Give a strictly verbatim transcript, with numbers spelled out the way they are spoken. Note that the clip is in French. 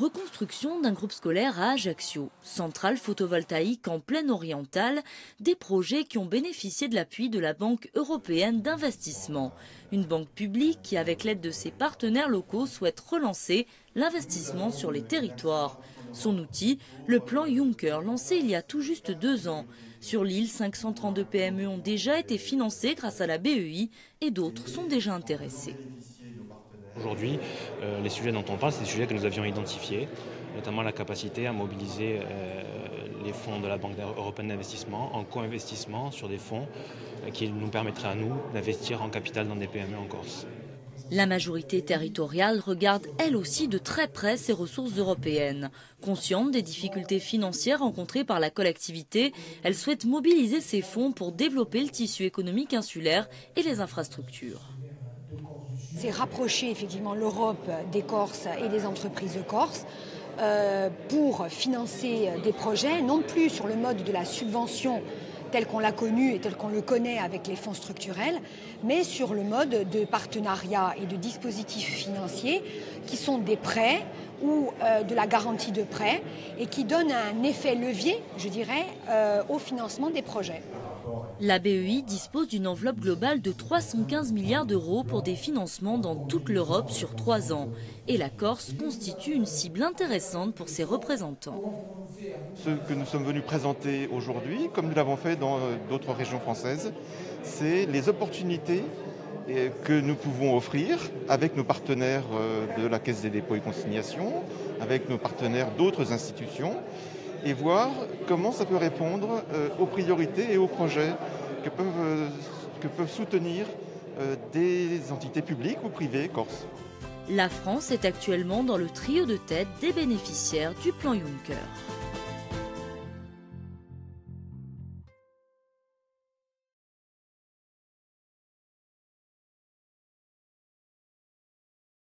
Reconstruction d'un groupe scolaire à Ajaccio, centrale photovoltaïque en plaine orientale, des projets qui ont bénéficié de l'appui de la Banque européenne d'investissement. Une banque publique qui, avec l'aide de ses partenaires locaux, souhaite relancer l'investissement sur les territoires. Son outil, le plan Juncker, lancé il y a tout juste deux ans. Sur l'île, cinq cent trente-deux P M E ont déjà été financées grâce à la B E I et d'autres sont déjà intéressés. Aujourd'hui, euh, les sujets dont on parle, c'est des sujets que nous avions identifiés, notamment la capacité à mobiliser euh, les fonds de la Banque européenne d'investissement en co-investissement sur des fonds euh, qui nous permettraient à nous d'investir en capital dans des P M E en Corse. La majorité territoriale regarde elle aussi de très près ses ressources européennes. Consciente des difficultés financières rencontrées par la collectivité, elle souhaite mobiliser ses fonds pour développer le tissu économique insulaire et les infrastructures. C'est rapprocher effectivement l'Europe des Corses et des entreprises corses euh, pour financer des projets, non plus sur le mode de la subvention tel qu'on l'a connu et tel qu'on le connaît avec les fonds structurels, mais sur le mode de partenariat et de dispositifs financiers qui sont des prêts ou euh, de la garantie de prêt et qui donnent un effet levier, je dirais, euh, au financement des projets. La B E I dispose d'une enveloppe globale de trois cent quinze milliards d'euros pour des financements dans toute l'Europe sur trois ans. Et la Corse constitue une cible intéressante pour ses représentants. Ce que nous sommes venus présenter aujourd'hui, comme nous l'avons fait dans d'autres régions françaises, c'est les opportunités que nous pouvons offrir avec nos partenaires de la Caisse des dépôts et consignations, avec nos partenaires d'autres institutions, et voir comment ça peut répondre aux priorités et aux projets que peuvent, que peuvent soutenir des entités publiques ou privées corses. La France est actuellement dans le trio de tête des bénéficiaires du plan Juncker.